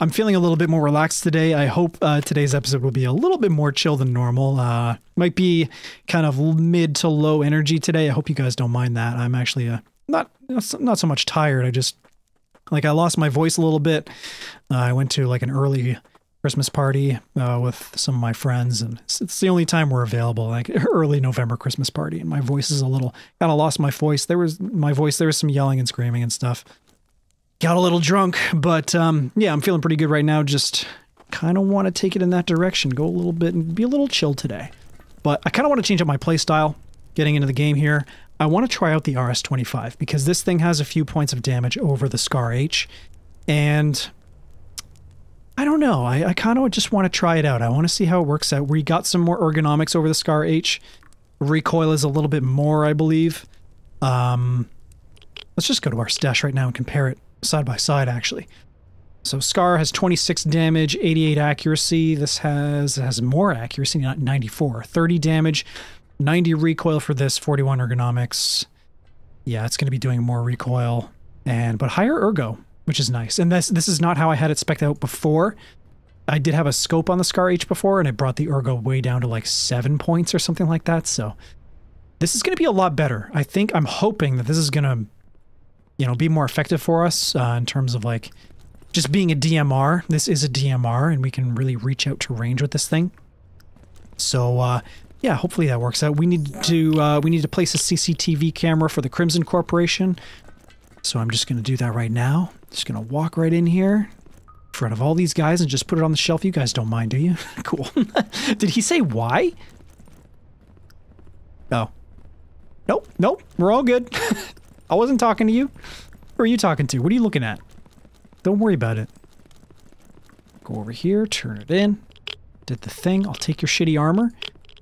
I'm feeling a little bit more relaxed today. I hope today's episode will be a little bit more chill than normal. Might be kind of mid to low energy today. I hope you guys don't mind that. I'm actually not so much tired. I just, like, I lost my voice a little bit. I went to like an early Christmas party with some of my friends, and it's the only time we're available, like early November Christmas party, and my voice is a little, kind of lost my voice. There was some yelling and screaming and stuff. Got a little drunk, but yeah, I'm feeling pretty good right now. Just kind of want to take it in that direction, go a little bit and be a little chill today. But I kind of want to change up my playstyle, getting into the game here. I want to try out the RS-25 because this thing has a few points of damage over the Scar-H, and I don't know. I kind of just want to try it out. I want to see how it works out. We got some more ergonomics over the Scar-H. Recoil is a little bit more, I believe. Let's just go to our stash right now and compare it side by side, actually. So Scar has 26 damage, 88 accuracy. This has more accuracy, not 94. 30 damage, 90 recoil for this, 41 ergonomics. Yeah, it's going to be doing more recoil, but higher ergo, which is nice. And this is not how I had it spec'd out before. I did have a scope on the Scar-H before, and it brought the ergo way down to like 7 points or something like that. So this is going to be a lot better. I think I'm hoping that this is going to, you know, be more effective for us in terms of like just being a DMR. This is a DMR, and we can really reach out to range with this thing. So yeah, hopefully that works out. We need to place a CCTV camera for the Crimson Corporation. So I'm just going to do that right now. Just going to walk right in here in front of all these guys and just put it on the shelf. You guys don't mind, do you? Cool. Did he say why? No. Nope. Nope. We're all good. I wasn't talking to you. Who are you talking to? What are you looking at? Don't worry about it. Go over here. Turn it in. Did the thing. I'll take your shitty armor.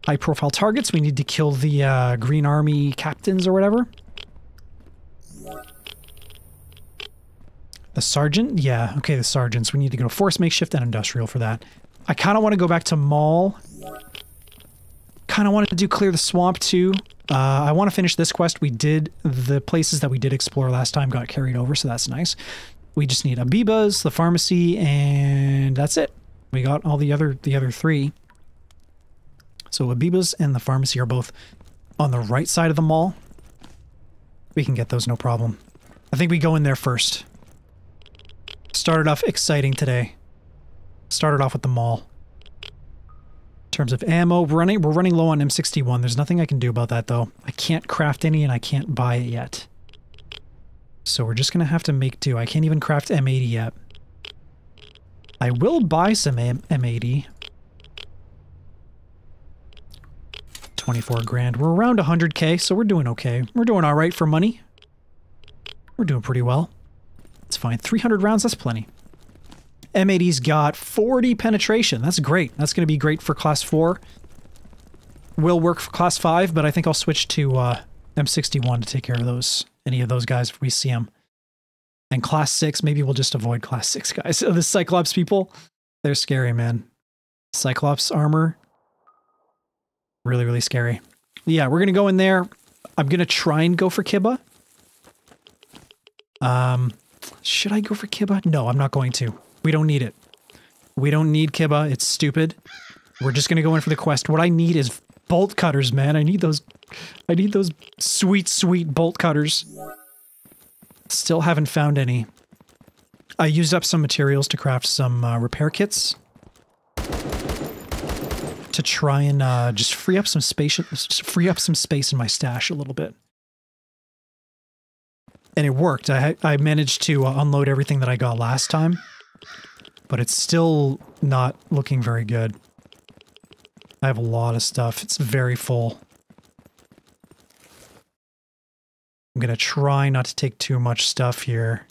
High profile targets. We need to kill the Green Army captains or whatever. The sergeant? Yeah, okay, the sergeants. We need to go to force, makeshift, and industrial for that. I kind of want to go back to mall. Kind of wanted to do clear the swamp too. I want to finish this quest. We did the places that we did explore last time got carried over, so that's nice. We just need Abiba's, the pharmacy, and that's it. We got all the other three. So Abiba's and the pharmacy are both on the right side of the mall. We can get those no problem. I think we go in there first. Started off exciting today. Started off with the mall. In terms of ammo, we're running low on M61. There's nothing I can do about that though. I can't craft any and I can't buy it yet. So we're just gonna have to make do. I can't even craft M80 yet. I will buy some M80. 24 grand. We're around 100k, so we're doing okay. We're doing all right for money. We're doing pretty well. It's fine. 300 rounds, that's plenty. M80's got 40 penetration. That's great. That's going to be great for class 4. Will work for class 5, but I think I'll switch to M61 to take care of those, any of those guys if we see them. And class 6, maybe we'll just avoid class 6 guys. The Cyclops people, they're scary, man. Cyclops armor. Really, really scary. Yeah, we're going to go in there. I'm going to try and go for Kibba. Should I go for Kibba? No, I'm not going to. We don't need it. We don't need Kibba. It's stupid. We're just gonna go in for the quest. What I need is bolt cutters, man. I need those sweet, sweet bolt cutters. Still haven't found any. I used up some materials to craft some repair kits to try and just free up some space in my stash a little bit. And it worked. I managed to unload everything that I got last time, but it's still not looking very good. I have a lot of stuff. It's very full. I'm gonna try not to take too much stuff here.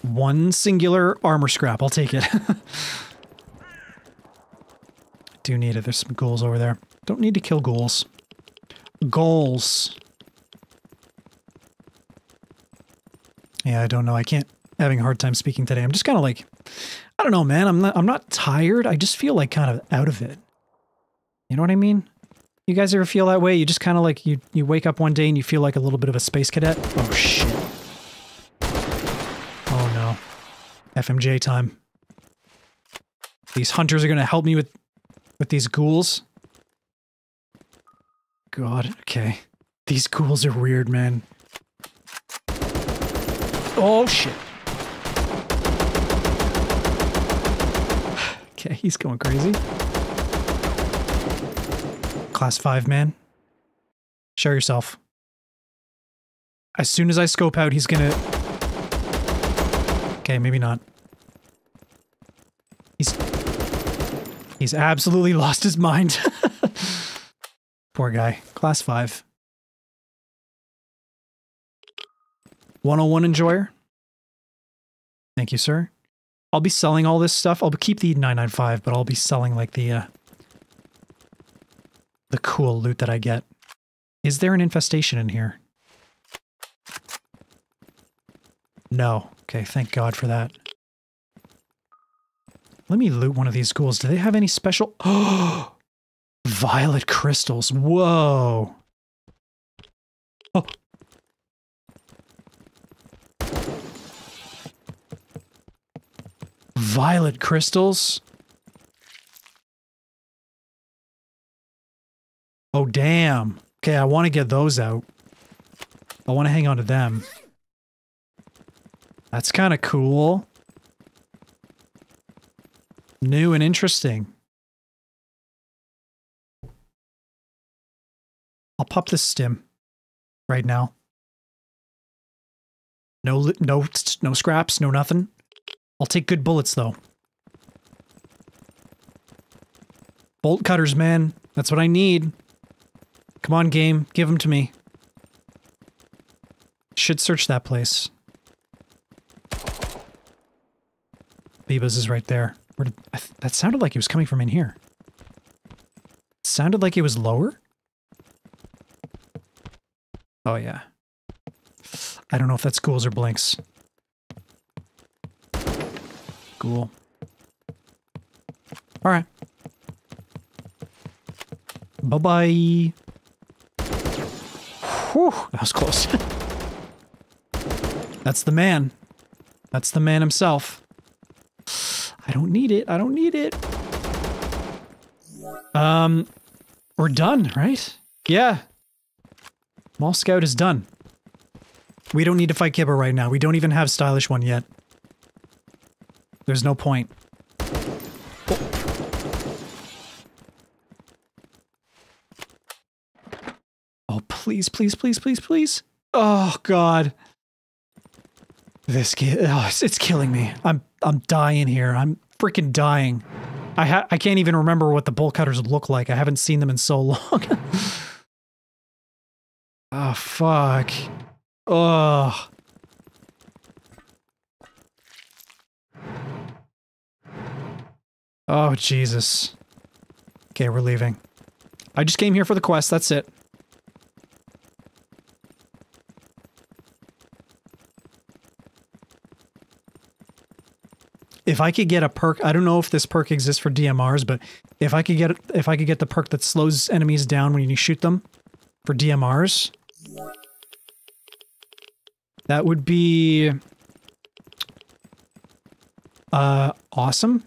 One singular armor scrap. I'll take it. I do need it. There's some ghouls over there. Don't need to kill ghouls. Ghouls. Yeah, I don't know. I can't. Having a hard time speaking today. I'm just kind of like, I don't know, man. I'm not tired. I just feel like kind of out of it. You know what I mean? You guys ever feel that way? You just kind of like you wake up one day and you feel like a little bit of a space cadet. Oh shit. Oh no. FMJ time. These hunters are gonna help me with these ghouls. God, okay. These ghouls are weird, man. Oh, shit. Okay, he's going crazy. Class 5, man. Show yourself. As soon as I scope out, he's gonna... Okay, maybe not. He's absolutely lost his mind. Poor guy. Class 5. M61 enjoyer. Thank you, sir. I'll be selling all this stuff. I'll keep the 995, but I'll be selling, like, the cool loot that I get. Is there an infestation in here? No. Okay, thank God for that. Let me loot one of these ghouls. Do they have any special... Oh! Violet crystals. Whoa! Oh! Violet crystals? Oh, damn. Okay, I want to get those out. I want to hang on to them. That's kind of cool. New and interesting. I'll pop this stim right now. No scraps, no nothing. I'll take good bullets, though. Bolt cutters, man. That's what I need. Come on, game. Give them to me. Should search that place. Bebas is right there. Where did, that sounded like he was coming from in here. It sounded like it was lower? Oh, yeah. I don't know if that's ghouls or blinks. Cool. Alright. Bye-bye. Whew, that was close. That's the man. That's the man himself. I don't need it. I don't need it. We're done, right? Yeah. Mall Scout is done. We don't need to fight Kibba right now. We don't even have Stylish One yet. There's no point. Oh, please, please, please, please, please. Oh, God. This kid, oh, it's killing me. I'm dying here. I'm freaking dying. I can't even remember what the bolt cutters look like. I haven't seen them in so long. Oh, fuck. Oh. Oh, Jesus. Okay, we're leaving. I just came here for the quest, that's it. If I could get a perk, I don't know if this perk exists for DMRs, but if I could get the perk that slows enemies down when you shoot them for DMRs, that would be awesome.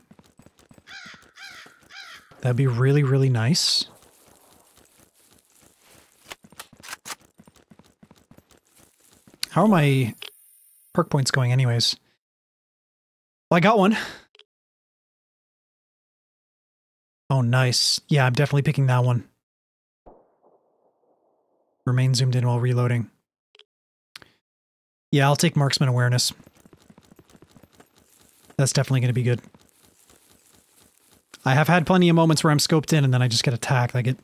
That'd be really, really nice. How are my perk points going anyways? Well, I got one. Oh, nice. Yeah, I'm definitely picking that one. Remain zoomed in while reloading. Yeah, I'll take marksman awareness. That's definitely going to be good. I have had plenty of moments where I'm scoped in and then I just get attacked. I get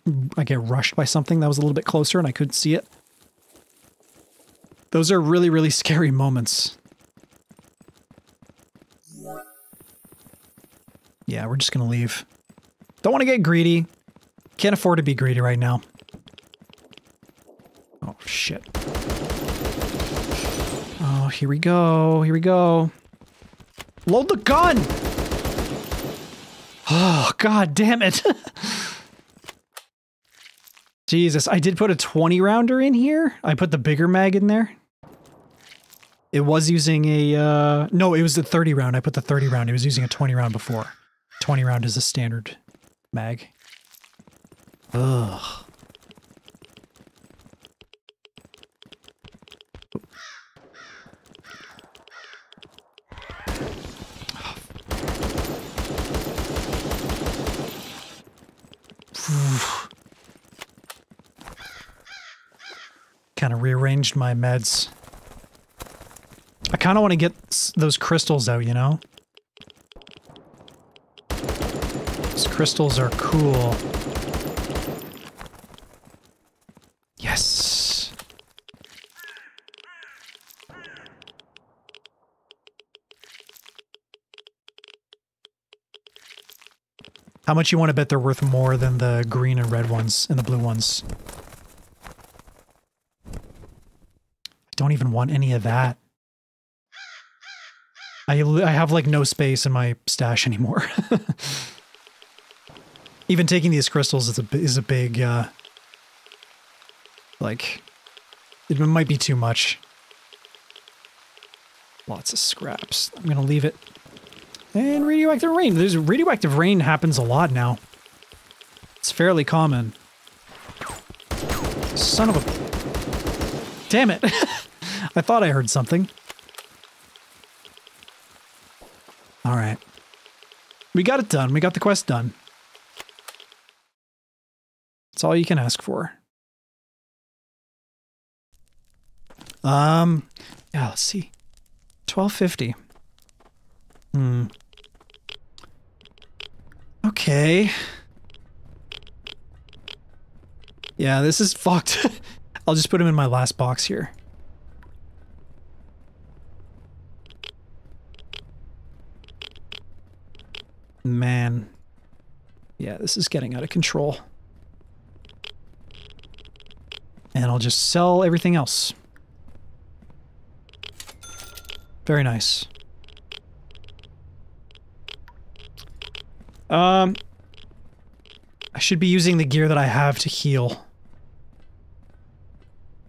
rushed by something that was a little bit closer and I couldn't see it. Those are really, really scary moments. Yeah, we're just gonna leave. Don't want to get greedy. Can't afford to be greedy right now. Oh, shit. Oh, here we go. Here we go. Load the gun! Oh, God damn it. Jesus, I did put a 20 rounder in here. I put the bigger mag in there. It was using a, no, it was the 30 round. I put the 30 round. It was using a 20 round before. 20 round is a standard mag. Ugh. Kind of rearranged my meds. I kind of want to get those crystals out, you know? Those crystals are cool. Yes! How much you want to bet they're worth more than the green and red ones and the blue ones? I don't even want any of that. I have, like, no space in my stash anymore. Even taking these crystals is a big, like, it might be too much. Lots of scraps. I'm gonna leave it. And radioactive rain. There's radioactive rain happens a lot now. It's fairly common. Son of a... Damn it! I thought I heard something. Alright. We got it done. We got the quest done. That's all you can ask for. Yeah, let's see. 1250. Okay. Yeah, this is fucked. I'll just put him in my last box here. Man. Yeah, this is getting out of control. And I'll just sell everything else. Very nice. I should be using the gear that I have to heal.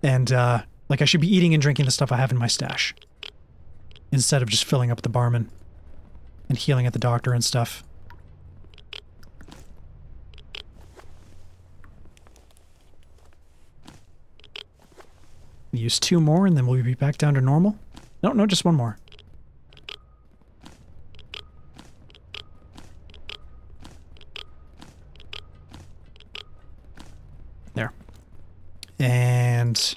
And, like, I should be eating and drinking the stuff I have in my stash. Instead of just filling up the barman. And healing at the doctor and stuff. Use two more and then we'll be back down to normal. No, no, just one more. There. And...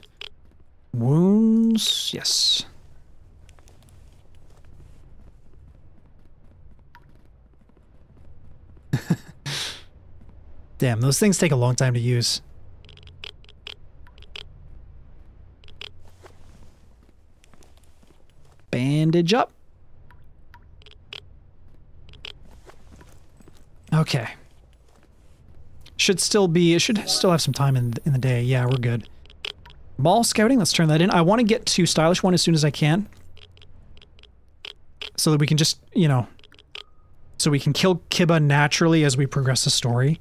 wounds... yes. Damn, those things take a long time to use. Bandage up. Okay. It should still have some time in the day. Yeah, we're good. Ball scouting, let's turn that in. I want to get to Stylish One as soon as I can. So that we can just, you know... so we can kill Kibba naturally as we progress the story.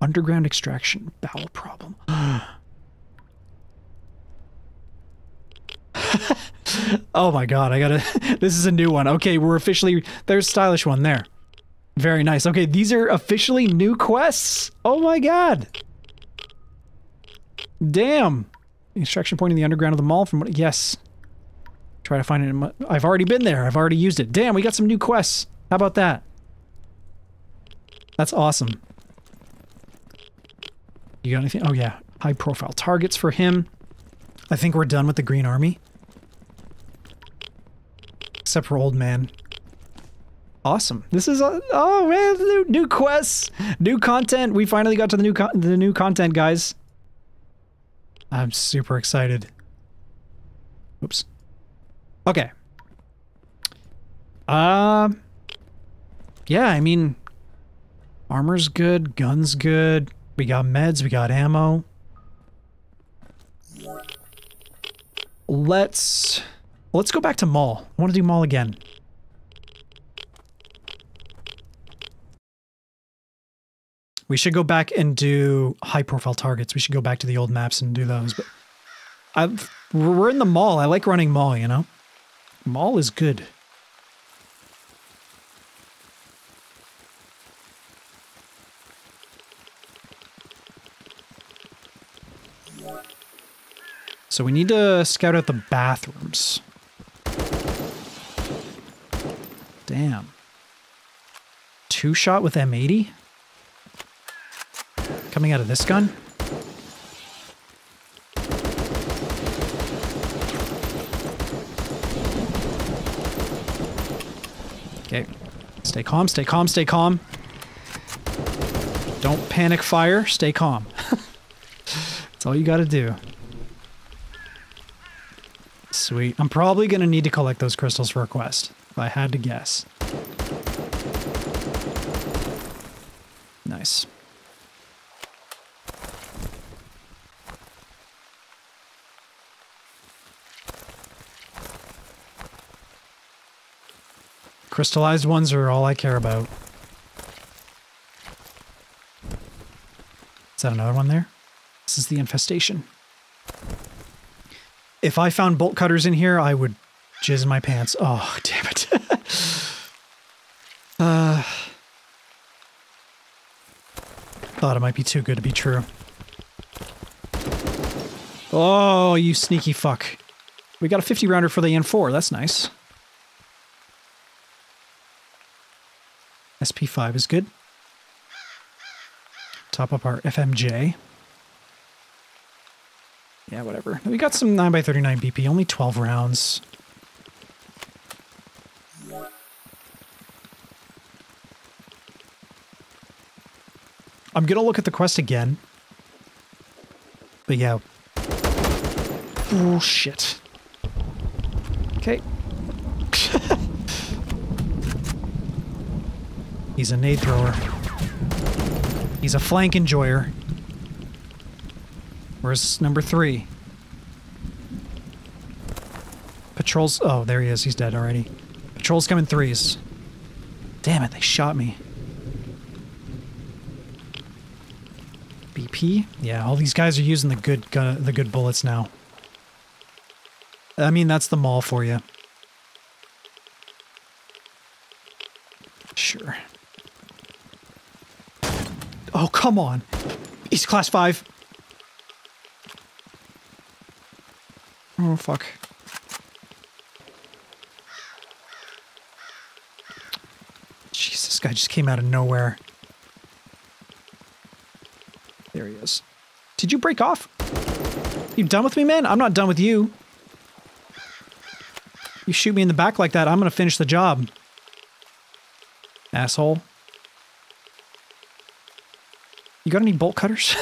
Underground extraction. Bowel problem. Oh my god, I gotta... this is a new one. Okay, we're officially... there's Stylish One there. Very nice. Okay, these are officially new quests! Oh my god! Damn! Extraction point in the underground of the mall from... yes. Try to find it in my... I've already been there. I've already used it. Damn, we got some new quests. How about that? That's awesome. You got anything? Oh yeah. High profile targets for him. I think we're done with the Green Army. Except for Old Man. Awesome. This is... oh man, new quests! New content! We finally got to the new content, guys. I'm super excited. Oops. Okay. Yeah, I mean... armor's good, gun's good, we got meds, we got ammo. Let's go back to Mall. I want to do Mall again. We should go back and do high-profile targets. We should go back to the old maps and do those, but... we're in the Mall. I like running Mall, you know? Mall is good. So we need to scout out the bathrooms. Damn. Two shot with M80? Coming out of this gun? Okay. Stay calm, stay calm, stay calm. Don't panic fire, stay calm. That's all you gotta do. Sweet. I'm probably gonna need to collect those crystals for a quest, if I had to guess. Nice. Crystallized ones are all I care about. Is that another one there? This is the infestation. If I found bolt cutters in here, I would jizz my pants. Oh, damn it. Thought it might be too good to be true. Oh, you sneaky fuck. We got a 50 rounder for the N4. That's nice. SP5 is good. Top up our FMJ. Yeah, whatever. We got some 9x39 BP, only 12 rounds. I'm gonna look at the quest again. But yeah. Oh, shit. Okay. He's a nade thrower. He's a flank enjoyer. Where's number three? Patrols. Oh, there he is. He's dead already. Patrols come in threes. Damn it, they shot me. BP? Yeah, all these guys are using the good gun, the good bullets now. I mean, that's the mall for you. Sure. Oh, come on. He's class 5. Oh, fuck. Jesus, this guy just came out of nowhere. There he is. Did you break off? You done with me, man? I'm not done with you. You shoot me in the back like that, I'm gonna finish the job. Asshole. You got any bolt cutters?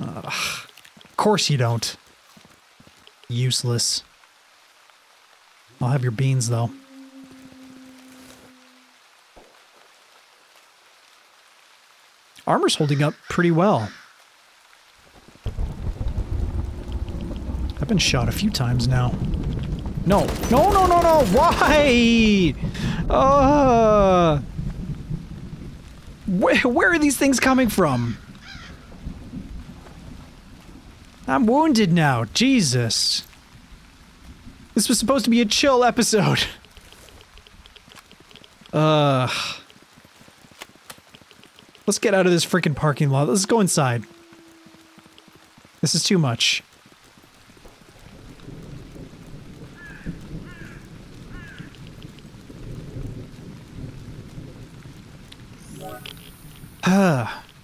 Of course you don't. Useless. I'll have your beans, though. Armor's holding up pretty well. I've been shot a few times now. No. No, no, no, no! Why? Where are these things coming from? I'm wounded now. Jesus. This was supposed to be a chill episode. Let's get out of this freaking parking lot. Let's go inside. This is too much.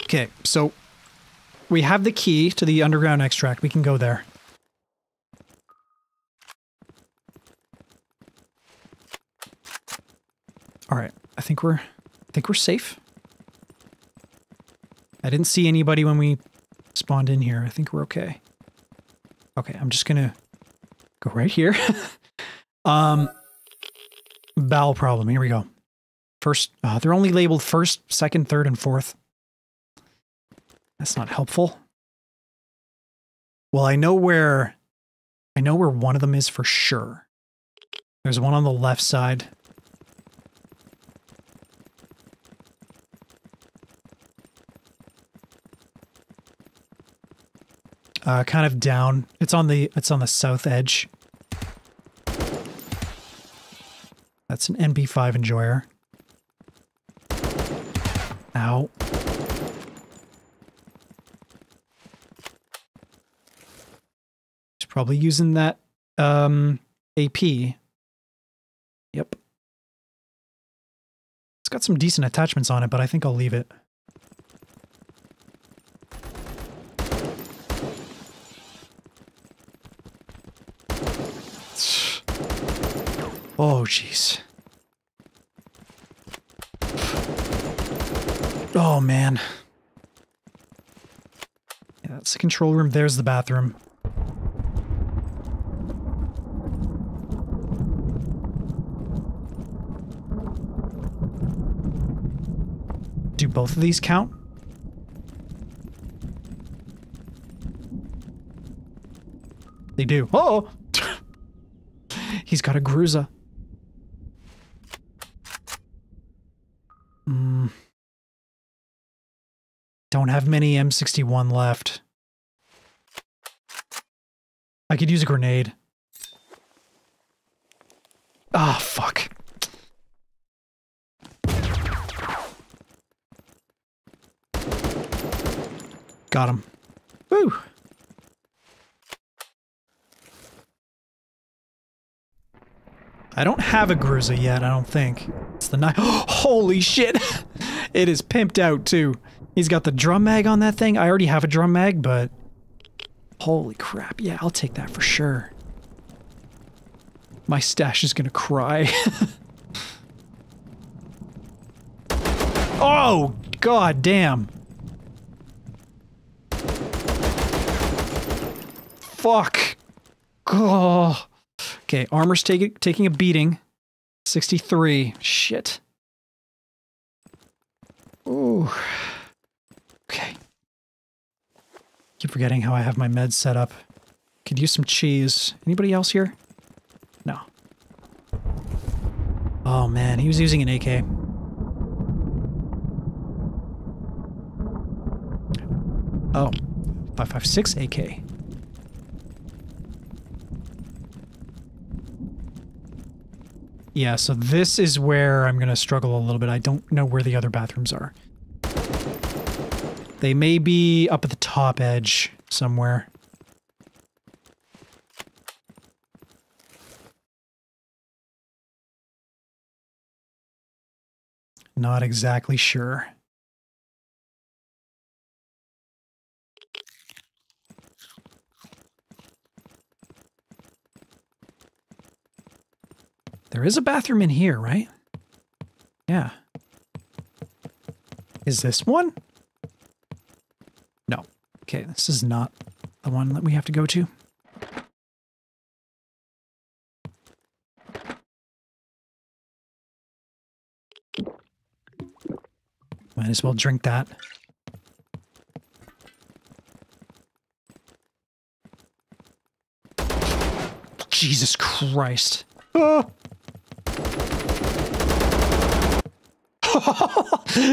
Okay, so we have the key to the underground extract. We can go there. All right, I think we're safe. I didn't see anybody when we spawned in here. I think we're okay. Okay, I'm just gonna go right here. Bowel problem. Here we go. First, they're only labeled first, second, third, and fourth. That's not helpful. Well, I know where one of them is for sure. There's one on the left side. Kind of down. It's on the south edge. That's an MP5 enjoyer. Ow. Probably using that AP. Yep. It's got some decent attachments on it, but I think I'll leave it. Oh, jeez. Oh, man. Yeah, that's the control room. There's the bathroom. Do both of these count? They do. Oh! He's got a Groza. Don't have many M61 left. I could use a grenade. Ah, fuck. Got him. Woo! I don't have a Groza yet, I don't think. It's the knife. Holy shit! It is pimped out, too. He's got the drum mag on that thing. I already have a drum mag, but... Holy crap. Yeah, I'll take that for sure. My stash is gonna cry. Oh, god damn. Fuck. Oh. Okay, armor's taking a beating. 63. Shit. Ooh. Okay. Keep forgetting how I have my meds set up. Could use some cheese. Anybody else here? No. Oh man, he was using an AK. Oh. 5.56 AK. Yeah, so this is where I'm gonna struggle a little bit. I don't know where the other bathrooms are. They may be up at the top edge somewhere. Not exactly sure. There is a bathroom in here, right? Yeah. Is this one? No. Okay, this is not the one that we have to go to. Might as well drink that. Jesus Christ. Oh.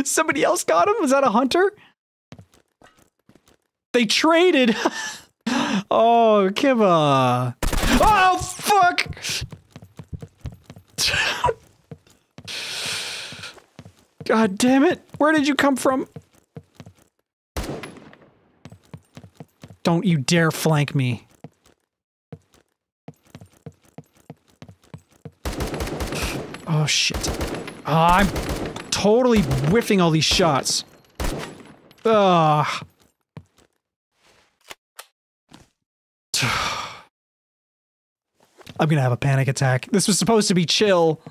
Somebody else got him? Was that a hunter? They traded! Oh, Kibba! Oh, fuck! God damn it! Where did you come from? Don't you dare flank me. Oh, shit. I'm totally whiffing all these shots. Ugh. I'm gonna have a panic attack. This was supposed to be chill.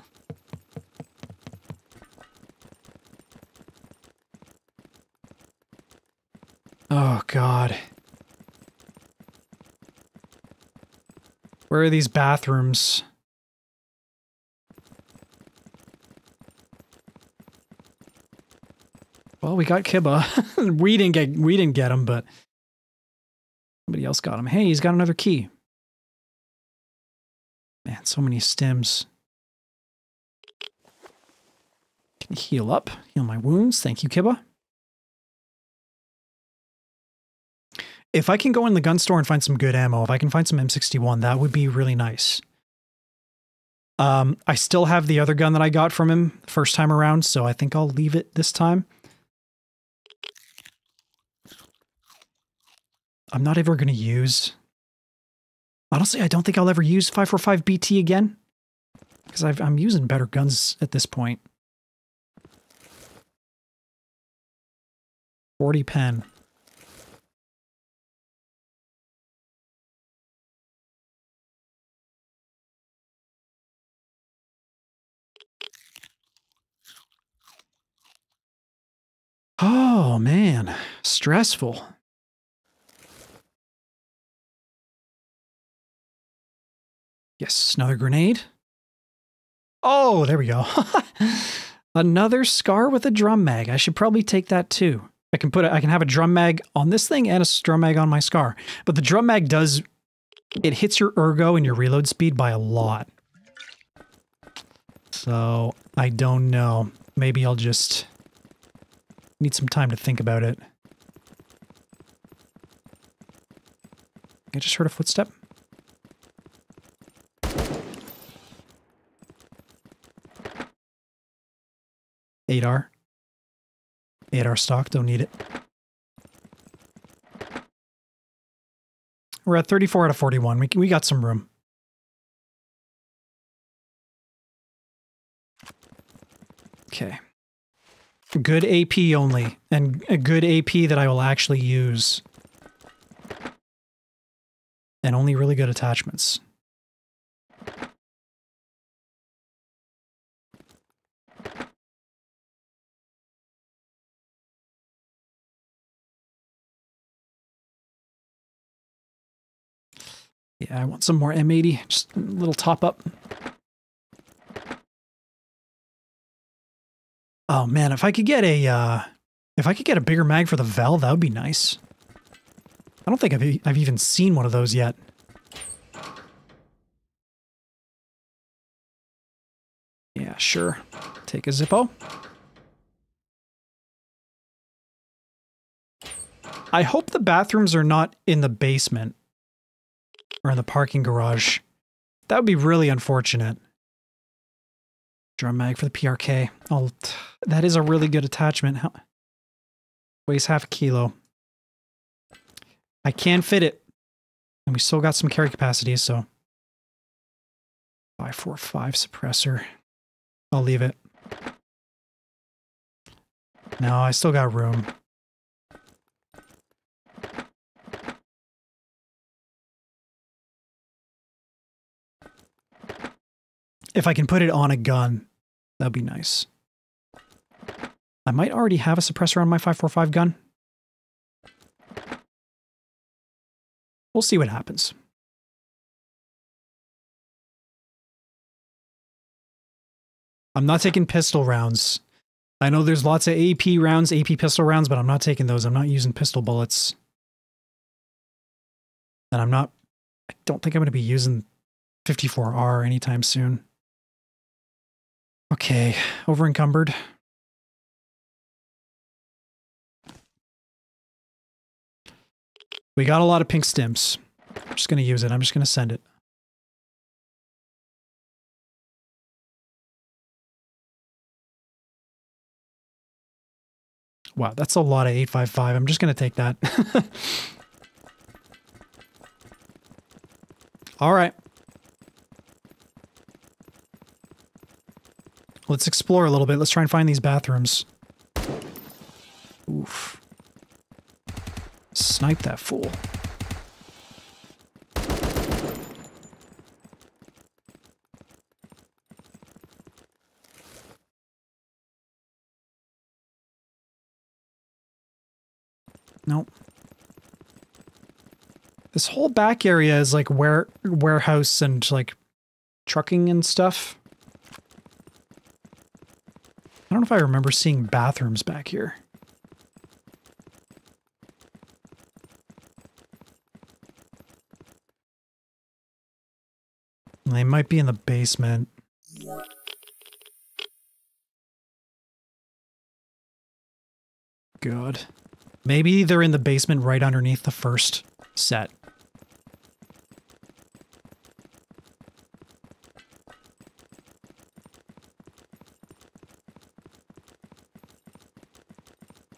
Oh, God. Where are these bathrooms? Well, we got Kibba. we didn't get him, but somebody else got him. Hey, he's got another key. Man, so many stems. Can you heal up? Heal my wounds. Thank you, Kibba. If I can go in the gun store and find some good ammo, if I can find some M61, that would be really nice. I still have the other gun that I got from him the first time around, so I think I'll leave it this time. I'm not ever going to use... Honestly, I don't think I'll ever use 545 BT again, because I'm using better guns at this point. 40 pen. Oh, man. Stressful. Yes, another grenade. Oh, there we go. Another Scar with a drum mag. I should probably take that too. I can have a drum mag on this thing and a drum mag on my Scar. But the drum mag it hits your ergo and your reload speed by a lot. So, I don't know. Maybe I'll just... need some time to think about it. I just heard a footstep. ADAR. ADAR stock, don't need it. We're at 34 out of 41. We got some room. Okay. Good AP only, and a good AP that I will actually use. And only really good attachments. Yeah, I want some more M80, just a little top up. Oh man, if I could get a bigger mag for the Vel, that would be nice. I don't think I've even seen one of those yet. Yeah, sure. Take a Zippo. I hope the bathrooms are not in the basement or in the parking garage. That would be really unfortunate. Drum mag for the PRK. Oh, that is a really good attachment. Weighs half a kilo. I can fit it. And we still got some carry capacity, so... 545 suppressor. I'll leave it. No, I still got room. If I can put it on a gun, that'd be nice. I might already have a suppressor on my 545 gun. We'll see what happens. I'm not taking pistol rounds. I know there's lots of AP rounds, AP pistol rounds, but I'm not taking those. I'm not using pistol bullets. And I don't think I'm going to be using 54R anytime soon. Okay, over encumbered. We got a lot of pink stims. I'm just gonna use it. I'm just gonna send it. Wow, that's a lot of 855. I'm just gonna take that. All right. Let's explore a little bit. Let's try and find these bathrooms. Oof. Snipe that fool. Nope. This whole back area is like warehouse and like trucking and stuff. I don't know if I remember seeing bathrooms back here. They might be in the basement. God. Maybe they're in the basement right underneath the first set.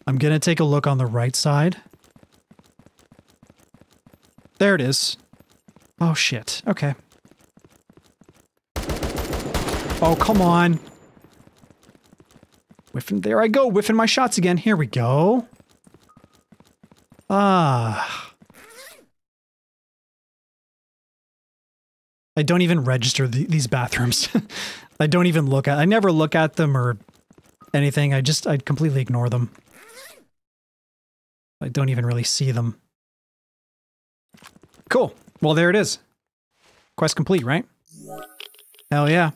I'm gonna take a look on the right side. There it is. Oh, shit. Okay. Oh, come on. Whiffing. There I go. Whiffing my shots again. Here we go. Ah. I don't even register these bathrooms. I don't even look at... I never look at them or anything. I completely ignore them. I don't even really see them. Cool. Well, there it is. Quest complete, right? Hell yeah.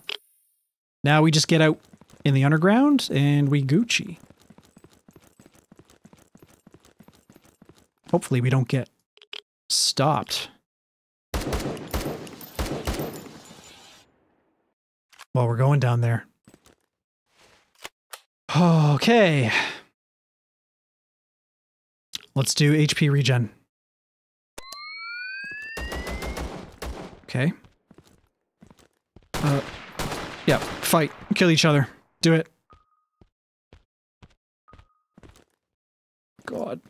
Now we just get out in the underground and we Gucci. Hopefully we don't get stopped. Well, we're going down there. Okay. Let's do HP regen. Okay. Yeah, fight. Kill each other. Do it. God.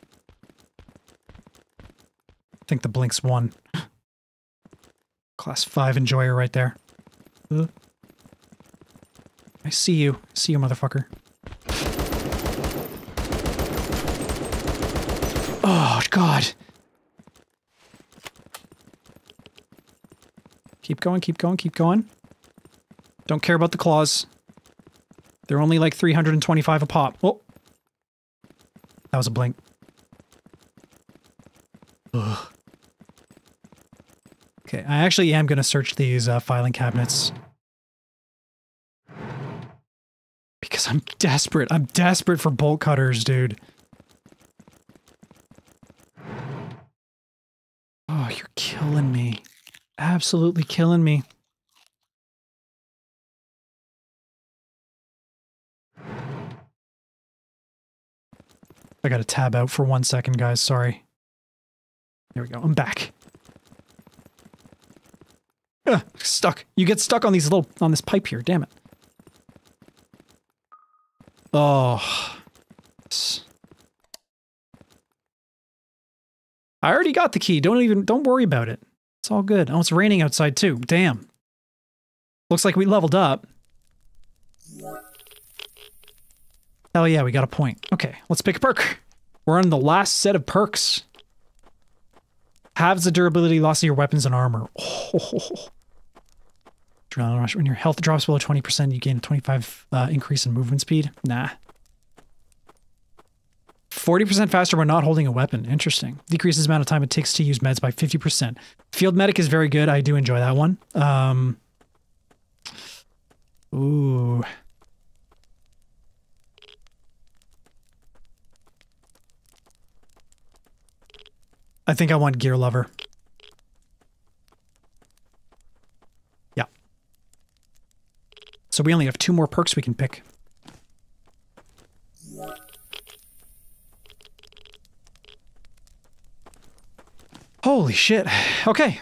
I think the blink's won. Class 5 enjoyer right there. I see you. I see you, motherfucker. Oh, God. Keep going, keep going, keep going. Don't care about the claws. They're only like 325 a pop. Oh. That was a blink. Ugh. Okay, I actually am going to search these filing cabinets. Because I'm desperate. I'm desperate for bolt cutters, dude. Oh, you're killing me. Absolutely killing me. I gotta tab out for 1 second, guys. Sorry. There we go. I'm back. Ugh, stuck. You get stuck on on this pipe here. Damn it. Oh. I already got the key. Don't worry about it. It's all good. Oh, it's raining outside too. Damn. Looks like we leveled up. Hell yeah, we got a point. Okay, let's pick a perk. We're on the last set of perks. Halves the durability loss of your weapons and armor. Oh. When your health drops below 20%, you gain a 25 increase in movement speed. Nah. 40% faster when not holding a weapon. Interesting. Decreases the amount of time it takes to use meds by 50%. Field medic is very good. I do enjoy that one. Ooh. I think I want gear lover. Yeah. So we only have 2 more perks we can pick. Holy shit. Okay.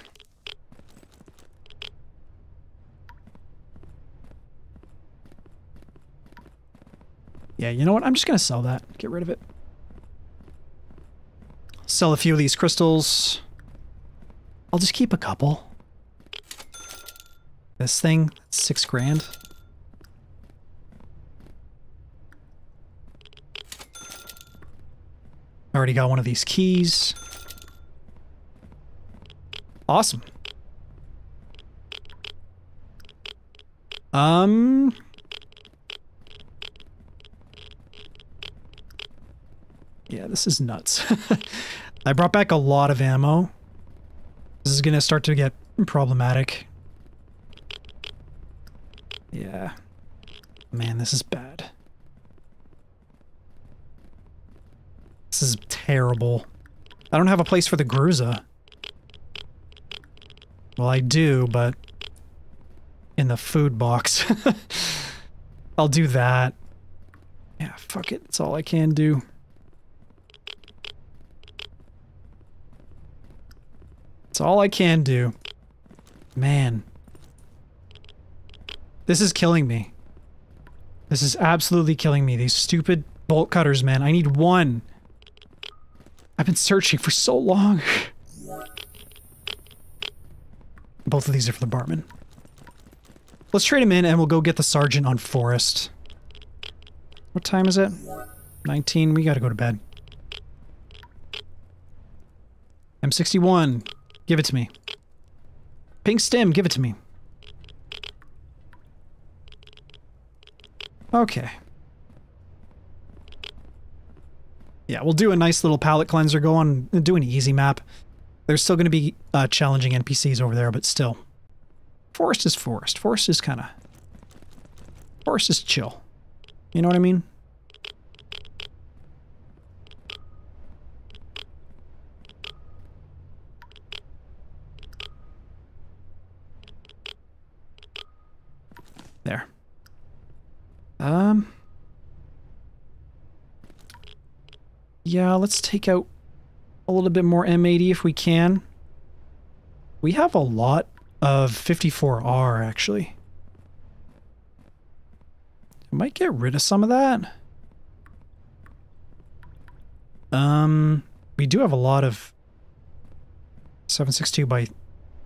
Yeah, you know what? I'm just gonna sell that. Get rid of it. Sell a few of these crystals. I'll just keep a couple. This thing, $6,000. I already got one of these keys. Awesome. Yeah, this is nuts. I brought back a lot of ammo. This is gonna start to get problematic. Yeah. Man, this is bad. This is terrible. I don't have a place for the Groza. Well, I do, but in the food box. I'll do that. Yeah, fuck it. It's all I can do. It's all I can do. Man. This is killing me. This is absolutely killing me. These stupid bolt cutters, man. I need one. I've been searching for so long. Both of these are for the Bartman. Let's trade him in and we'll go get the sergeant on Forest. What time is it? 19. We gotta go to bed. M61. Give it to me. Pink stem. Give it to me. Okay. Yeah, we'll do a nice little palette cleanser, go on and do an easy map. There's still going to be challenging NPCs over there, but still. Forest is forest. Forest is kind of... Forest is chill. You know what I mean? There. Yeah, let's take out a little bit more M80 if we can. We have a lot of 54R, actually. I might get rid of some of that. We do have a lot of 7.62 by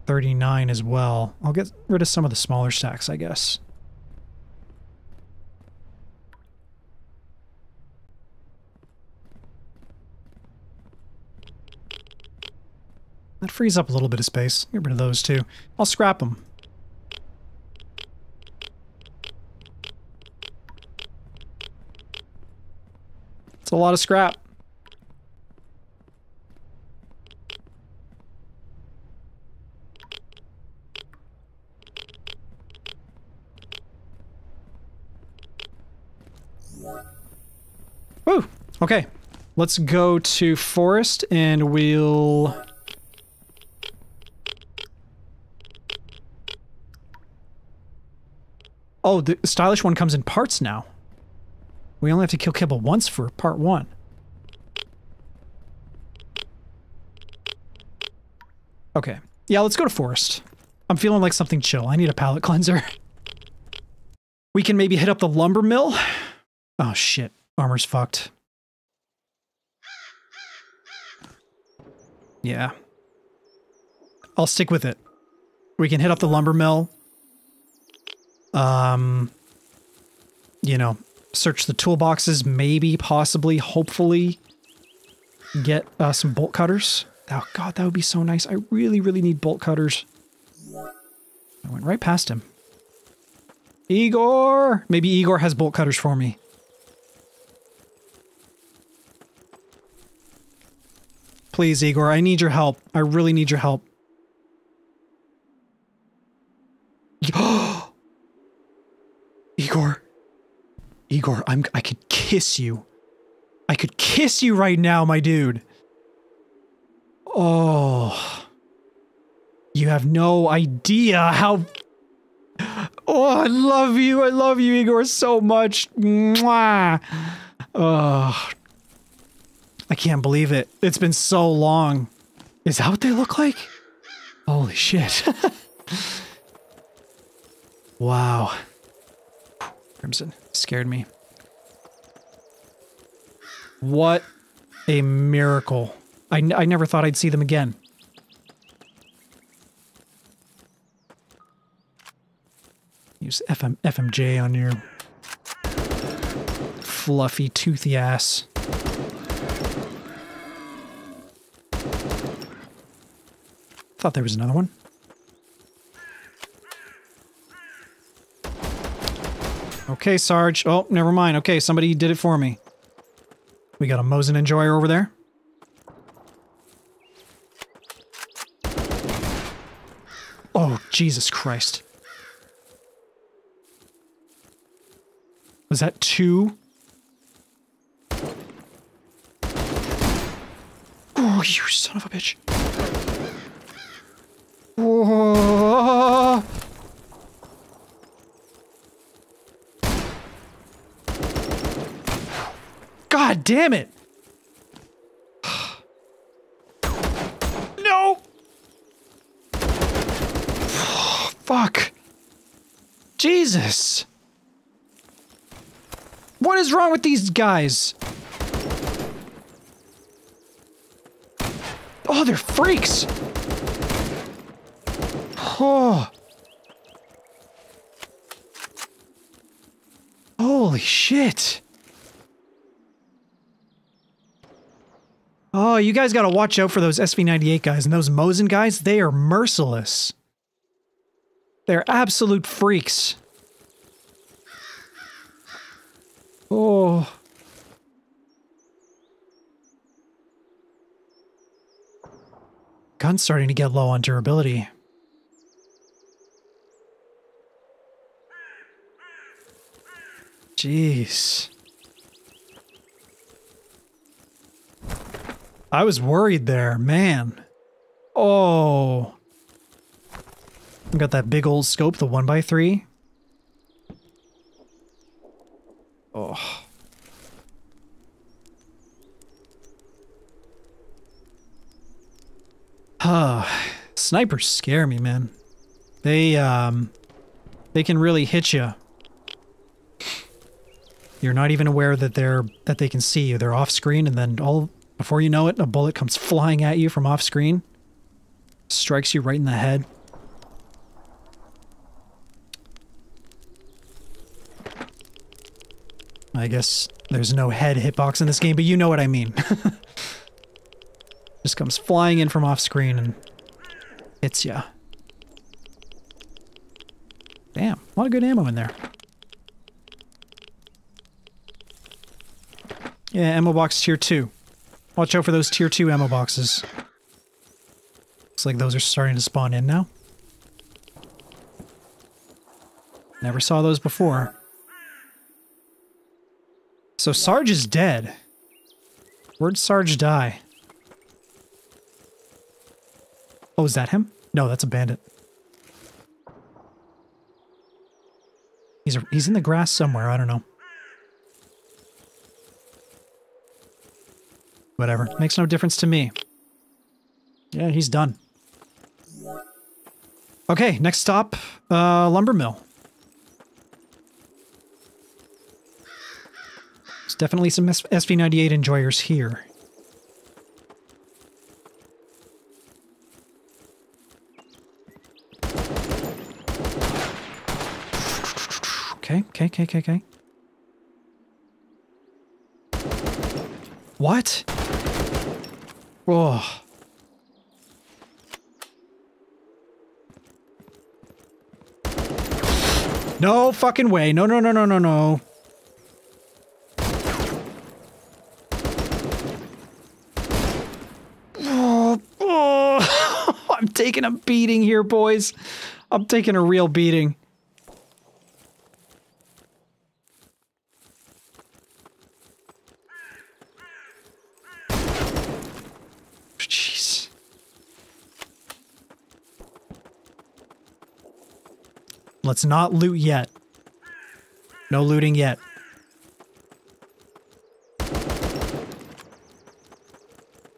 39 as well. I'll get rid of some of the smaller stacks, I guess. That frees up a little bit of space. Get rid of those too. I'll scrap them. It's a lot of scrap. Woo! Okay. Let's go to Forest and we'll... Oh, the stylish one comes in parts now. We only have to kill Kibba once for part one. Okay. Yeah, let's go to Forest. I'm feeling like something chill. I need a palate cleanser. We can maybe hit up the lumber mill. Oh shit. Armor's fucked. Yeah. I'll stick with it. We can hit up the lumber mill. You know, search the toolboxes, maybe, possibly, hopefully get some bolt cutters. Oh god, that would be so nice. I really, really need bolt cutters. I went right past him. Igor! Maybe Igor has bolt cutters for me. Please, Igor, I need your help. I really need your help. Igor, I could kiss you. I could kiss you right now, my dude. Oh. You have no idea how... Oh, I love you. I love you, Igor, so much. Mwah. Oh. I can't believe it. It's been so long. Is that what they look like? Holy shit. Wow. Crimson. Scared me. What a miracle. I never thought I'd see them again. Use FMJ on your fluffy, toothy ass. Thought there was another one. Okay, Sarge. Oh, never mind. Okay, somebody did it for me. We got a Mosin-Enjoyer over there. Oh, Jesus Christ. Was that two? Oh, you son of a bitch. Whoa. God damn it! No! Oh, fuck. Jesus. What is wrong with these guys? Oh, they're freaks! Oh. Holy shit. Oh, you guys gotta watch out for those SV-98 guys and those Mosin guys. They are merciless. They're absolute freaks. Oh. Gun's starting to get low on durability. Jeez. I was worried there, man. Oh. I've got that big old scope, the 1x3. Oh. Huh. Snipers scare me, man. They can really hit you. You're not even aware that they can see you. They're off screen, and then all before you know it, a bullet comes flying at you from off screen. Strikes you right in the head. I guess there's no head hitbox in this game, but you know what I mean. Just comes flying in from off screen and hits ya. Damn, a lot of good ammo in there. Yeah, ammo box tier 2. Watch out for those tier 2 ammo boxes. Looks like those are starting to spawn in now. Never saw those before. So Sarge is dead. Where'd Sarge die? Oh, is that him? No, that's a bandit. He's in the grass somewhere, I don't know. Whatever, makes no difference to me. Yeah, he's done. Okay, next stop, lumber mill. There's definitely some SV-98 enjoyers here. Okay. What? Oh. No fucking way. No. Oh. I'm taking a beating here, boys. I'm taking a real beating. Let's not loot yet. No looting yet.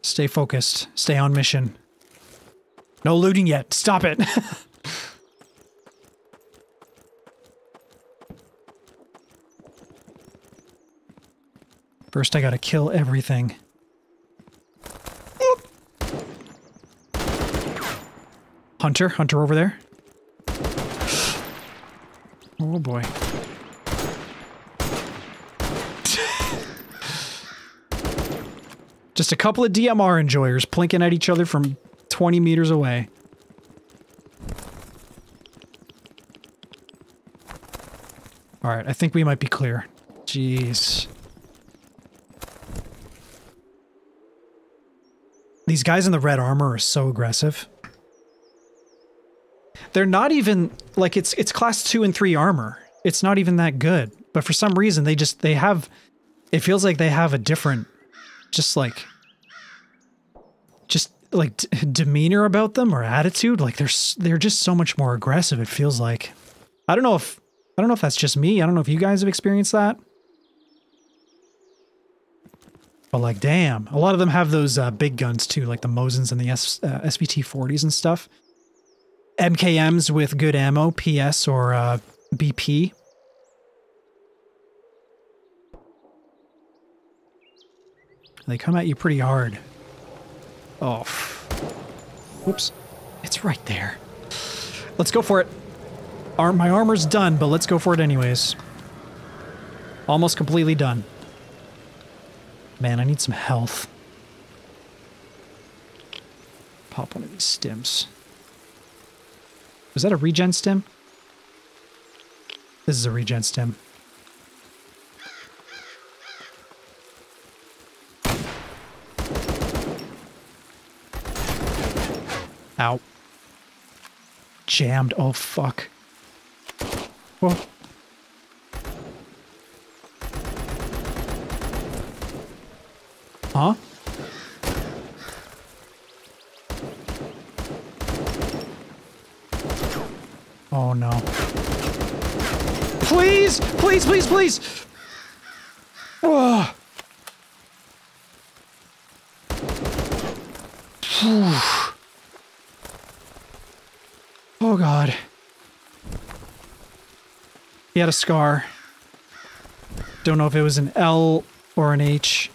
Stay focused. Stay on mission. No looting yet. Stop it. First, I gotta kill everything. Hunter over there. Oh boy. Just a couple of DMR enjoyers plinking at each other from 20 meters away. Alright, I think we might be clear. Jeez. These guys in the red armor are so aggressive. They're not even, like, it's class 2 and 3 armor. It's not even that good. But for some reason, they have, it feels like they have a different, just like demeanor about them or attitude. Like, they're just so much more aggressive, it feels like. I don't know if that's just me. I don't know if you guys have experienced that. But, like, damn. A lot of them have those big guns, too, like the Mosins and the SVT-40s and stuff. MKMs with good ammo, PS or BP. They come at you pretty hard. Oh. Whoops. It's right there. Let's go for it. My armor's done, but let's go for it anyways. Almost completely done. Man, I need some health. Pop one of these stims. Was that a regen stim? This is a regen stim. Ow. Jammed. Oh, fuck. Whoa. Huh? Oh, no. Please! Please, please, please! Oh. Oh, God. He had a scar. Don't know if it was an L or an H.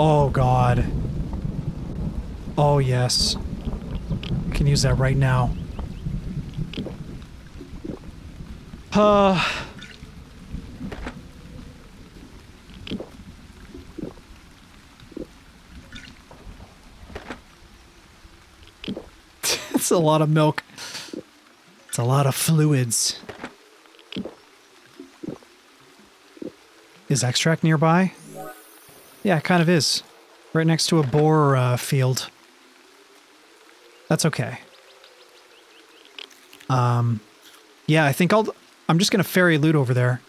Oh, God. Oh, yes. I can use that right now. It's a lot of milk. It's a lot of fluids. Is extract nearby? Yeah, it kind of is. Right next to a boar field. That's okay. Yeah, I think I'm just gonna ferry loot over there.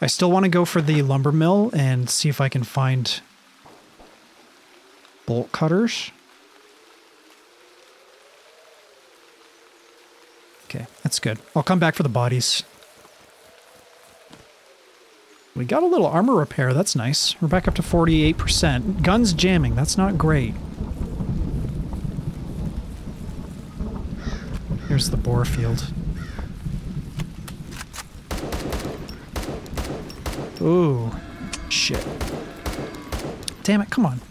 I still want to go for the lumber mill and see if I can find bolt cutters. Okay, that's good. I'll come back for the bodies. We got a little armor repair, that's nice. We're back up to 48%. Guns jamming, that's not great. Here's the boar field. Ooh. Shit. Damn it, come on.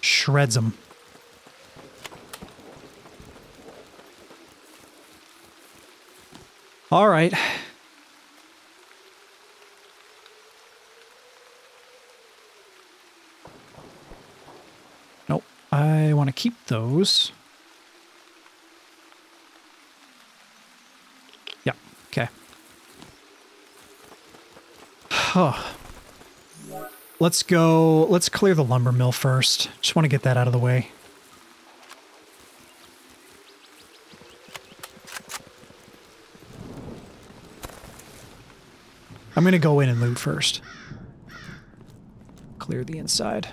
Shreds them. All right. Nope. I want to keep those. Yeah. Okay. Huh. Let's go. Let's clear the lumber mill first. Just want to get that out of the way. I'm gonna go in and loot first. Clear the inside.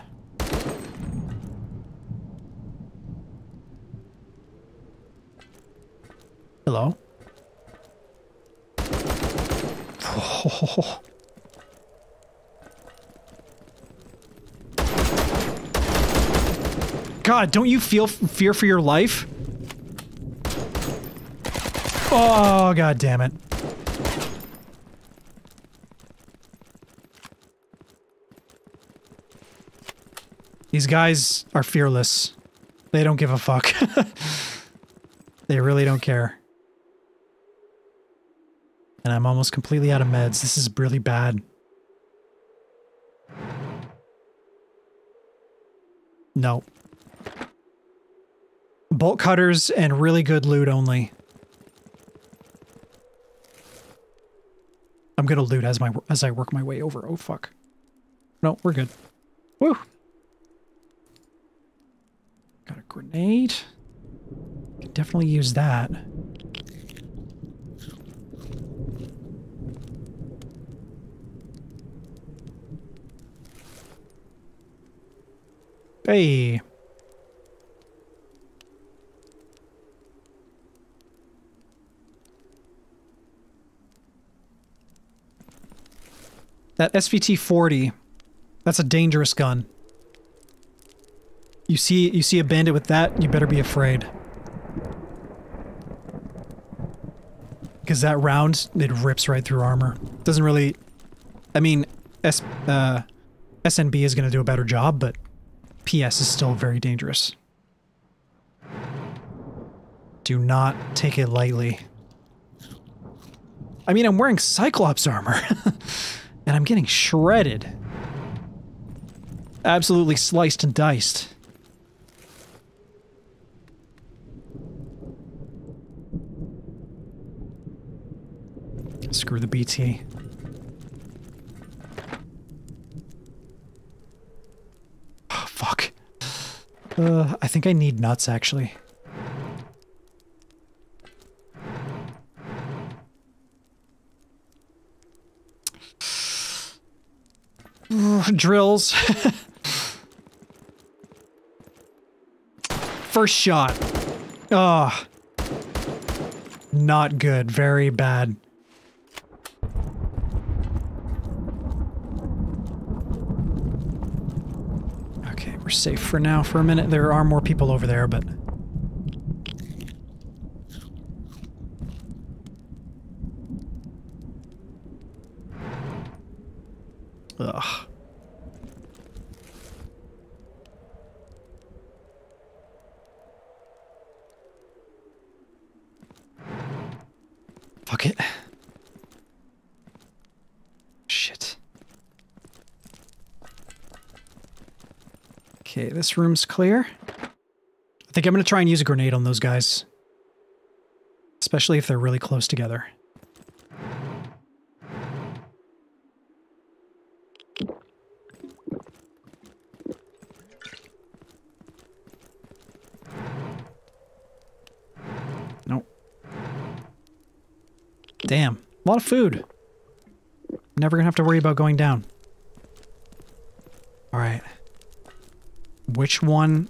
Hello? Oh. God, don't you feel fear for your life? Oh, God damn it. These guys are fearless. They don't give a fuck. They really don't care. And I'm almost completely out of meds. This is really bad. No. Bolt cutters and really good loot only. I'm gonna loot as I work my way over. Oh, fuck. No, we're good. Woo! Got a grenade. Can definitely use that. Hey. That SVT-40. That's a dangerous gun. You see a bandit with that, you better be afraid. Because that round, it rips right through armor. Doesn't really... I mean, SNB is going to do a better job, but PS is still very dangerous. Do not take it lightly. I mean, I'm wearing Cyclops armor. And I'm getting shredded. Absolutely sliced and diced. Screw the BT. Oh, fuck. I think I need nuts, actually. Drills. First shot. Ah. Oh. Not good. Very bad. Okay, we're safe for now for a minute. There are more people over there, but... Ugh. Fuck it. Shit. Okay, this room's clear. I think I'm gonna try and use a grenade on those guys. Especially if they're really close together. Damn, a lot of food. Never gonna have to worry about going down. All right. Which one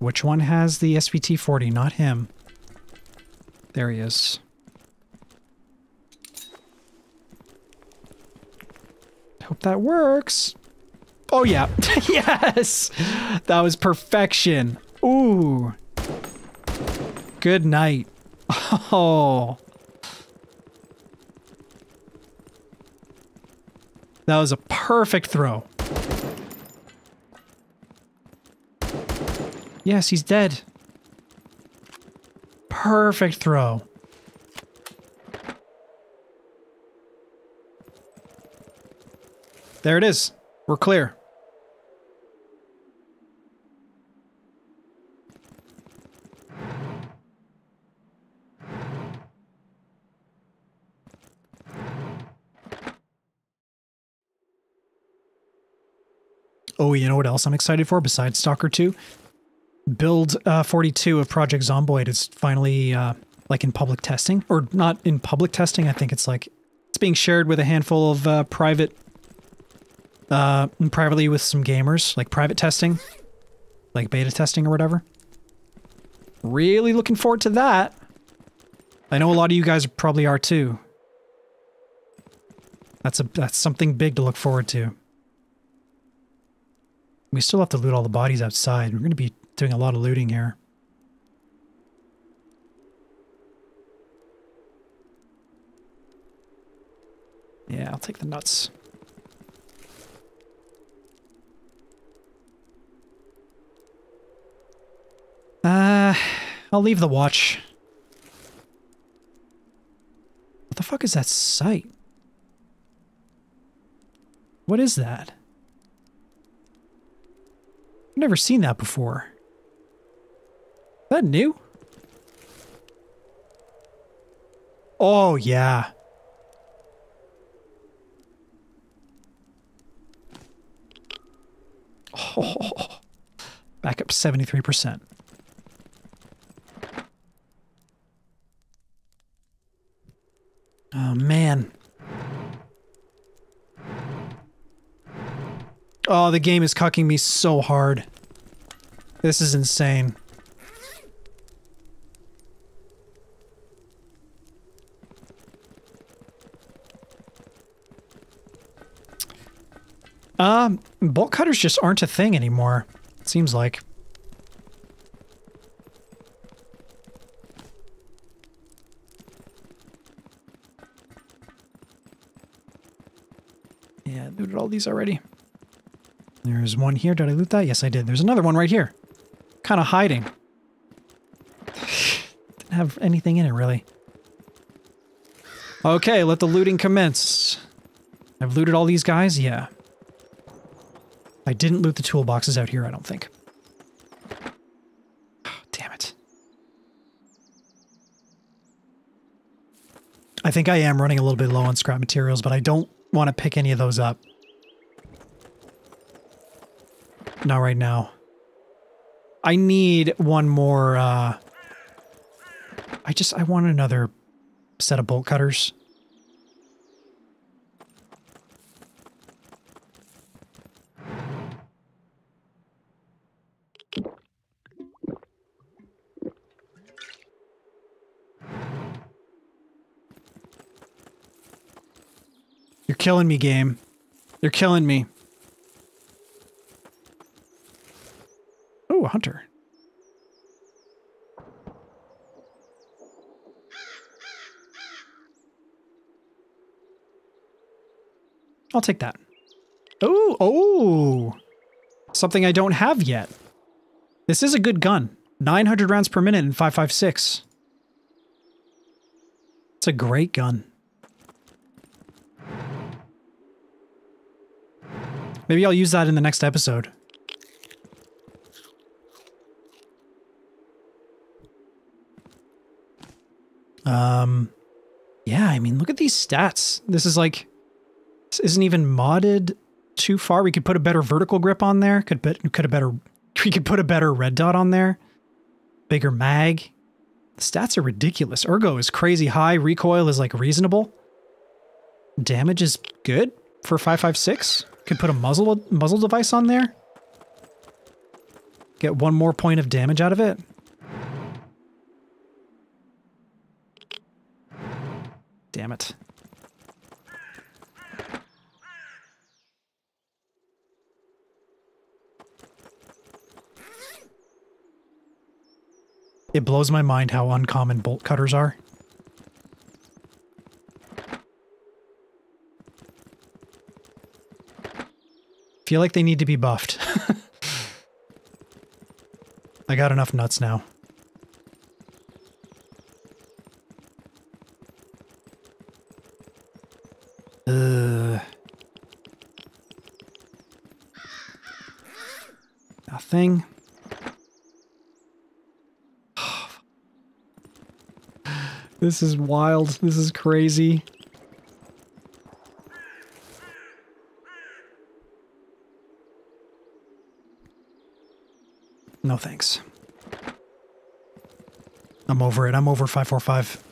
has the SVT-40? Not him. There he is. Hope that works. Oh yeah. Yes! That was perfection. Ooh. Good night. Oh. That was a perfect throw. Yes, he's dead. Perfect throw. There it is. We're clear. Oh, you know what else I'm excited for besides Stalker 2? Build 42 of Project Zomboid is finally like in public testing, or not in public testing. I think it's like it's being shared with a handful of privately with some gamers, like private testing, like beta testing or whatever. Really looking forward to that. I know a lot of you guys probably are too. That's something big to look forward to. We still have to loot all the bodies outside. We're going to be doing a lot of looting here. Yeah, I'll take the nuts. I'll leave the watch. What the fuck is that sight? What is that? I've never seen that before. Is that new? Oh, yeah. Oh, back up 73%. Oh, man. Oh, the game is cucking me so hard. This is insane. Bolt cutters just aren't a thing anymore, it seems like. looted all these already. There's one here. Did I loot that? Yes, I did. There's another one right here. Kind of hiding. Didn't have anything in it, really. Okay, let the looting commence. I've looted all these guys? Yeah. I didn't loot the toolboxes out here, I don't think. Oh, damn it. I think I am running a little bit low on scrap materials, but I don't want to pick any of those up. Not right now. I need one more, I want another set of bolt cutters. You're killing me, game. You're killing me. Oh, a hunter. I'll take that. Oh, oh! Something I don't have yet. This is a good gun. 900 rounds per minute in 5.56. It's a great gun. Maybe I'll use that in the next episode. Yeah, I mean, look at these stats. This is like... This isn't even modded too far. We could put a better vertical grip on there. We could put a better red dot on there. Bigger mag. The stats are ridiculous. Ergo is crazy high. Recoil is like reasonable. Damage is good for 5.56. Could put a muzzle device on there. Get one more point of damage out of it. Damn it. It blows my mind how uncommon bolt cutters are. Feel like they need to be buffed. I got enough nuts now. Nothing. This is wild. This is crazy. No thanks. I'm over it. I'm over 5.45.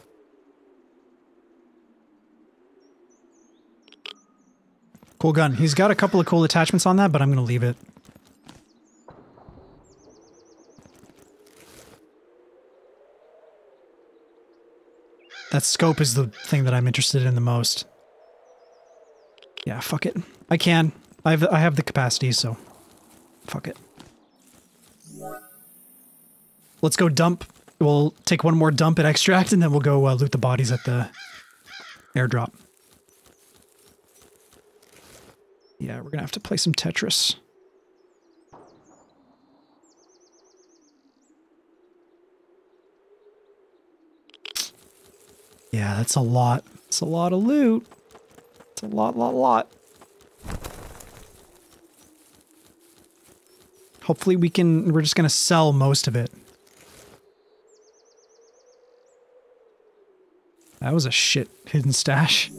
Cool gun. He's got a couple of cool attachments on that, but I'm going to leave it. That scope is the thing that I'm interested in the most. Yeah, fuck it. I can. I have the capacity, so... Fuck it. Let's go dump. We'll take one more dump at extract, and then we'll go loot the bodies at the airdrop. Yeah, we're gonna have to play some Tetris. Yeah, that's a lot. It's a lot of loot. It's a lot. Hopefully we can... We're just gonna sell most of it. That was a shit hidden stash.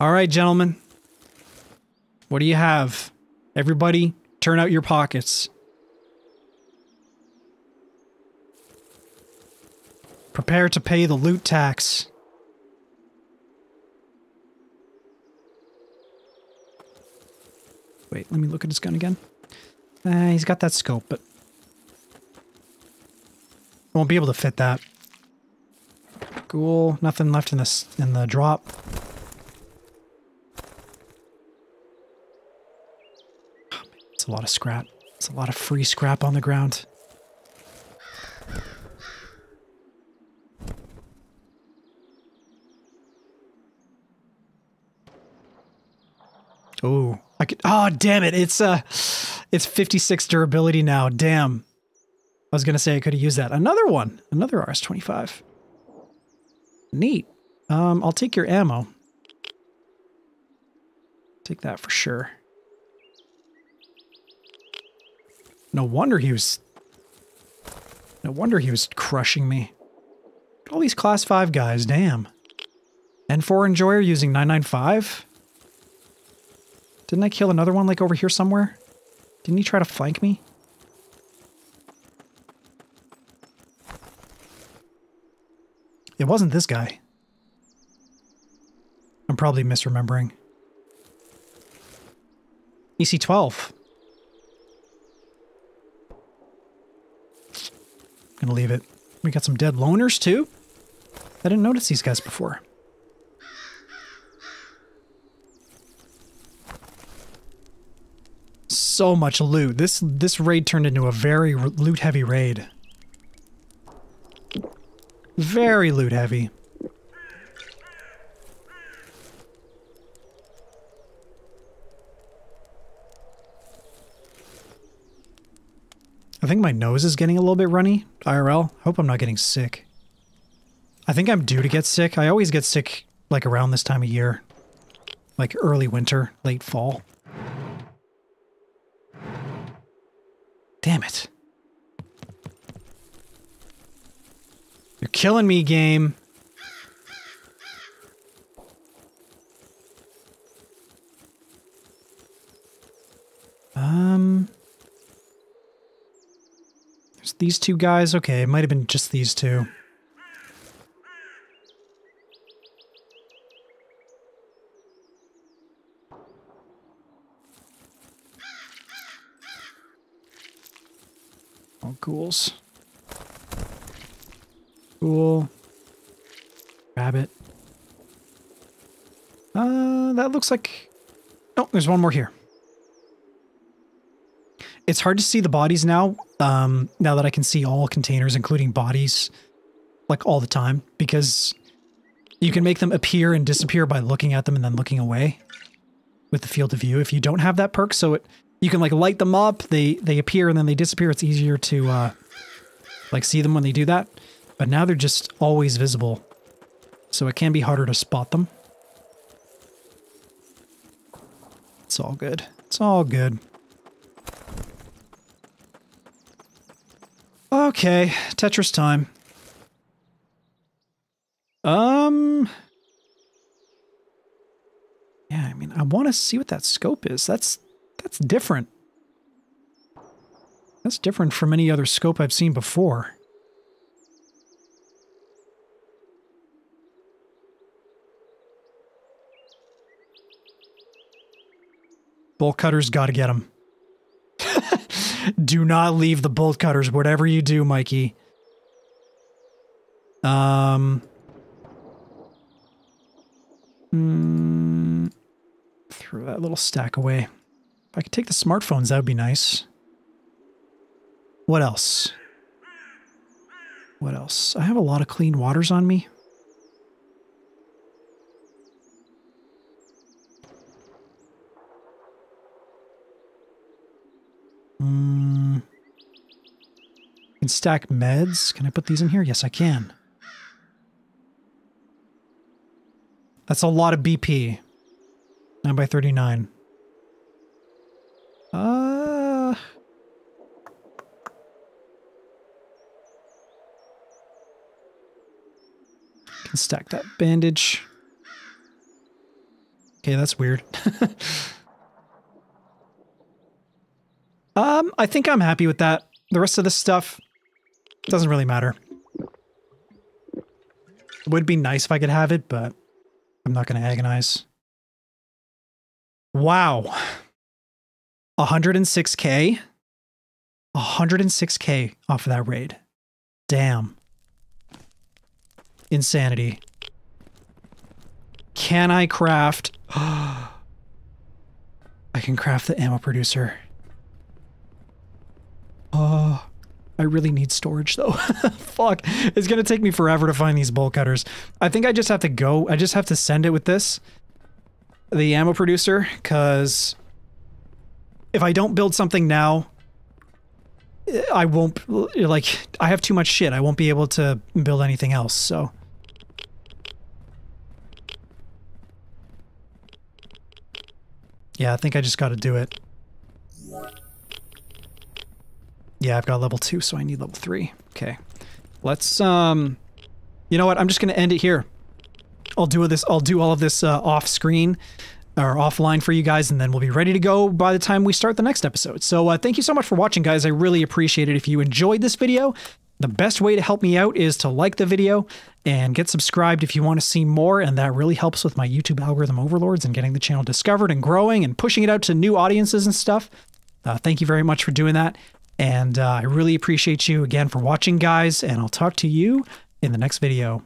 Alright, gentlemen. What do you have? Everybody, turn out your pockets. Prepare to pay the loot tax. Wait, let me look at his gun again. He's got that scope, but... I won't be able to fit that. Cool. Nothing left in this in the drop. It's a lot of scrap. It's a lot of free scrap on the ground. Oh, I could. Oh, damn it! It's 56 durability now. Damn. I was gonna say I could have used that. Another one. Another RS-25. Neat. I'll take your ammo. Take that for sure. No wonder he was crushing me. All these class 5 guys, damn. N4 Enjoyer using 995? Didn't I kill another one like over here somewhere? Didn't he try to flank me? It wasn't this guy. I'm probably misremembering. EC12. Gonna leave it. We got some dead loners too. I didn't notice these guys before. So much loot. This raid turned into a very loot heavy raid. Very loot heavy. I think my nose is getting a little bit runny, IRL. Hope I'm not getting sick. I think I'm due to get sick. I always get sick like around this time of year. Like early winter, late fall. Damn it. You're killing me, game. There's these two guys. Okay, it might have been just these two. Oh, ghouls. Ghoul. Rabbit. That looks like... Oh, there's one more here. It's hard to see the bodies now, now that I can see all containers, including bodies, like all the time, because you can make them appear and disappear by looking at them and then looking away with the field of view if you don't have that perk. So you can like light them up, they appear and then they disappear. It's easier to like see them when they do that. But now they're just always visible, so it can be harder to spot them. It's all good. It's all good. Okay, Tetris time. Yeah, I mean, I want to see what that scope is. That's different. That's different from any other scope I've seen before. Bolt cutters, gotta get them. Do not leave the bolt cutters, whatever you do, Mikey. Throw that little stack away. If I could take the smartphones, that would be nice. What else? What else? I have a lot of clean waters on me. Can stack meds. Can I put these in here? Yes, I can. That's a lot of BP. 9x39. Can stack that bandage. Okay, that's weird. I think I'm happy with that. The rest of this stuff doesn't really matter. It would be nice if I could have it, but I'm not going to agonize. Wow. 106k? 106k off of that raid. Damn. Insanity. Can I craft... I can craft the ammo producer. Oh, I really need storage though. Fuck. It's going to take me forever to find these bolt cutters. I think I just have to send it with this the ammo producer, because if I don't build something now, I won't, like, I have too much shit. I won't be able to build anything else, so. Yeah, I think I just gotta do it. Yeah, I've got level 2, so I need level 3. Okay. Let's, you know what? I'm just gonna end it here. I'll do all of this off screen or offline for you guys, and then we'll be ready to go by the time we start the next episode. So thank you so much for watching, guys. I really appreciate it. If you enjoyed this video, the best way to help me out is to like the video and get subscribed if you want to see more, and that really helps with my YouTube algorithm overlords and getting the channel discovered and growing and pushing it out to new audiences and stuff. Thank you very much for doing that, and I really appreciate you again for watching, guys, and I'll talk to you in the next video.